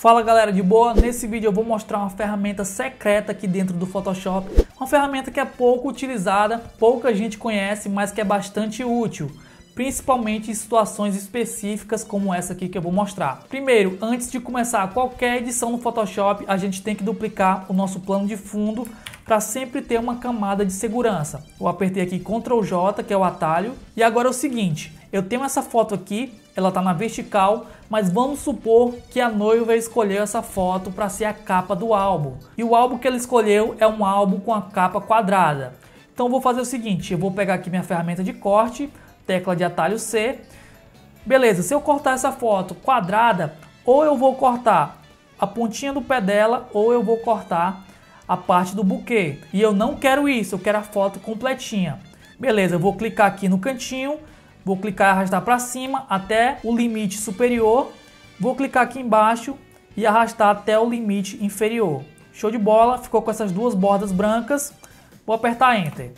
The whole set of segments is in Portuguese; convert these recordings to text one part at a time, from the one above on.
Fala galera de boa, nesse vídeo eu vou mostrar uma ferramenta secreta aqui dentro do Photoshop, uma ferramenta que é pouco utilizada, pouca gente conhece, mas que é bastante útil, principalmente em situações específicas como essa aqui que eu vou mostrar. Primeiro, antes de começar qualquer edição no Photoshop, a gente tem que duplicar o nosso plano de fundo para sempre ter uma camada de segurança. Eu apertei aqui Ctrl+J, que é o atalho, e agora é o seguinte, eu tenho essa foto aqui, ela está na vertical, mas vamos supor que a noiva escolheu essa foto para ser a capa do álbum. E o álbum que ela escolheu é um álbum com a capa quadrada. Então eu vou fazer o seguinte, eu vou pegar aqui minha ferramenta de corte, tecla de atalho C. Beleza, se eu cortar essa foto quadrada, ou eu vou cortar a pontinha do pé dela, ou eu vou cortar a parte do buquê. E eu não quero isso, eu quero a foto completinha. Beleza, eu vou clicar aqui no cantinho. Vou clicar e arrastar para cima até o limite superior. Vou clicar aqui embaixo e arrastar até o limite inferior. Show de bola, ficou com essas duas bordas brancas. Vou apertar Enter.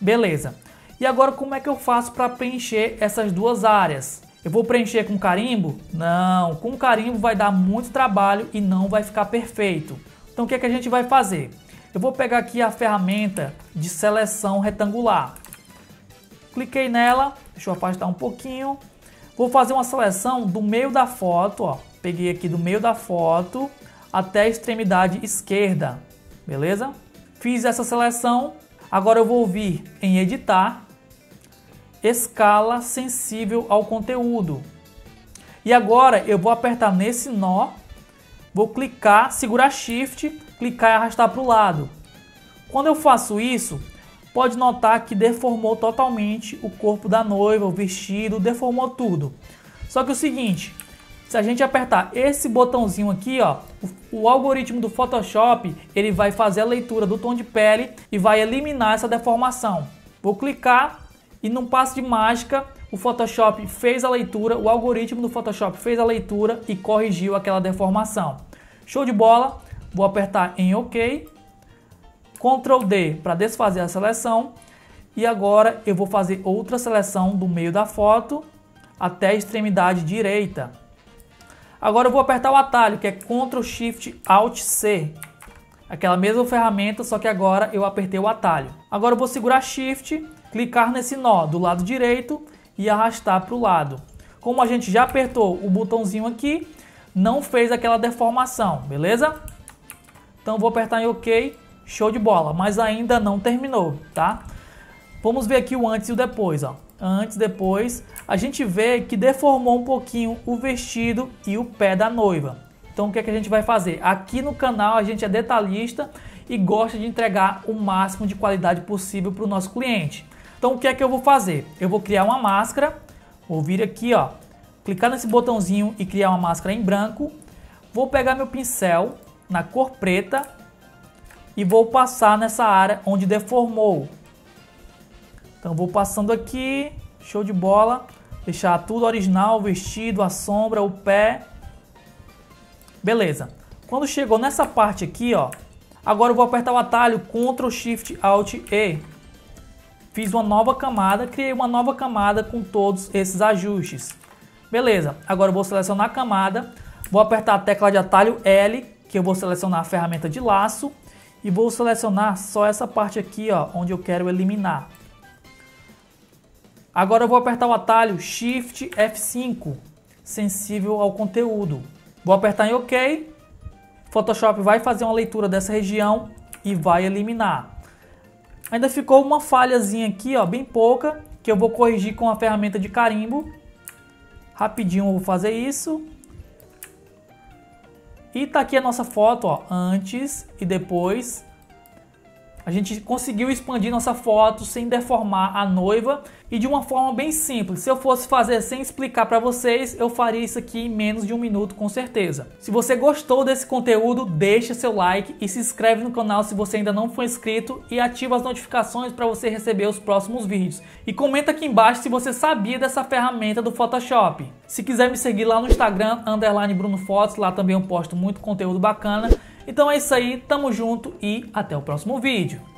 Beleza. E agora como é que eu faço para preencher essas duas áreas? Eu vou preencher com carimbo? Não, com carimbo vai dar muito trabalho e não vai ficar perfeito. Então o que é que a gente vai fazer? Eu vou pegar aqui a ferramenta de seleção retangular. Cliquei nela, deixa eu afastar um pouquinho. Vou fazer uma seleção do meio da foto, ó. Peguei aqui do meio da foto até a extremidade esquerda, beleza? Fiz essa seleção, agora eu vou vir em editar, escala sensível ao conteúdo. E agora eu vou apertar nesse nó, vou clicar, segurar Shift, clicar e arrastar para o lado. Quando eu faço isso, pode notar que deformou totalmente o corpo da noiva, o vestido, deformou tudo. Só que é o seguinte, se a gente apertar esse botãozinho aqui, ó, o algoritmo do Photoshop, ele vai fazer a leitura do tom de pele e vai eliminar essa deformação. Vou clicar e num passo de mágica, o Photoshop fez a leitura, o algoritmo do Photoshop fez a leitura e corrigiu aquela deformação. Show de bola, vou apertar em OK. Ctrl D para desfazer a seleção e agora eu vou fazer outra seleção do meio da foto até a extremidade direita. Agora eu vou apertar o atalho que é Ctrl Shift Alt C, aquela mesma ferramenta, só que agora eu apertei o atalho. Agora eu vou segurar Shift, clicar nesse nó do lado direito e arrastar para o lado. Como a gente já apertou o botãozinho aqui, não fez aquela deformação, beleza? Então eu vou apertar em OK. Show de bola, mas ainda não terminou, tá? Vamos ver aqui o antes e o depois, ó. Antes, depois, a gente vê que deformou um pouquinho o vestido e o pé da noiva. Então o que é que a gente vai fazer? Aqui no canal a gente é detalhista e gosta de entregar o máximo de qualidade possível para o nosso cliente. Então o que é que eu vou fazer? Eu vou criar uma máscara, vou vir aqui, ó, clicar nesse botãozinho e criar uma máscara em branco. Vou pegar meu pincel na cor preta e vou passar nessa área onde deformou. Então vou passando aqui, show de bola. Deixar tudo original, o vestido, a sombra, o pé. Beleza. Quando chegou nessa parte aqui, ó, agora eu vou apertar o atalho Ctrl Shift Alt E. Fiz uma nova camada, criei uma nova camada com todos esses ajustes. Beleza. Agora eu vou selecionar a camada, vou apertar a tecla de atalho L, que eu vou selecionar a ferramenta de laço. E vou selecionar só essa parte aqui, ó, onde eu quero eliminar. Agora eu vou apertar o atalho Shift F5, sensível ao conteúdo. Vou apertar em OK. Photoshop vai fazer uma leitura dessa região e vai eliminar. Ainda ficou uma falhazinha aqui, ó, bem pouca, que eu vou corrigir com a ferramenta de carimbo. Rapidinho eu vou fazer isso. E tá aqui a nossa foto, ó, antes e depois. A gente conseguiu expandir nossa foto sem deformar a noiva e de uma forma bem simples. Se eu fosse fazer sem explicar para vocês, eu faria isso aqui em menos de um minuto com certeza. Se você gostou desse conteúdo, deixa seu like e se inscreve no canal se você ainda não for inscrito e ativa as notificações para você receber os próximos vídeos. E comenta aqui embaixo se você sabia dessa ferramenta do Photoshop. Se quiser me seguir lá no Instagram, _BrunoFotos, lá também eu posto muito conteúdo bacana. Então é isso aí, tamo junto e até o próximo vídeo.